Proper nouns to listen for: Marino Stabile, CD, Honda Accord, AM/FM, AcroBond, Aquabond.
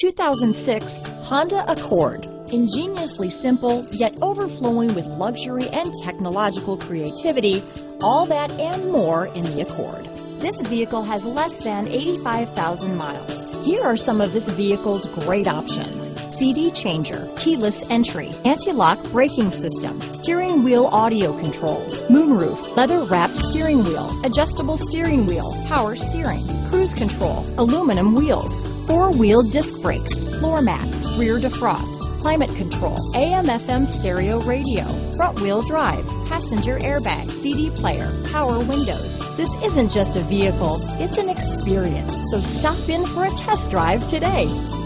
2006 Honda Accord. Ingeniously simple, yet overflowing with luxury and technological creativity, all that and more in the Accord. This vehicle has less than 85,000 miles. Here are some of this vehicle's great options. CD changer, keyless entry, anti-lock braking system, steering wheel audio controls, moonroof, leather-wrapped steering wheel, adjustable steering wheel, power steering, cruise control, aluminum wheels, four-wheel disc brakes, floor mats, rear defrost, climate control, AM/FM stereo radio, front-wheel drive, passenger airbag, CD player, power windows. This isn't just a vehicle, it's an experience. So stop in for a test drive today.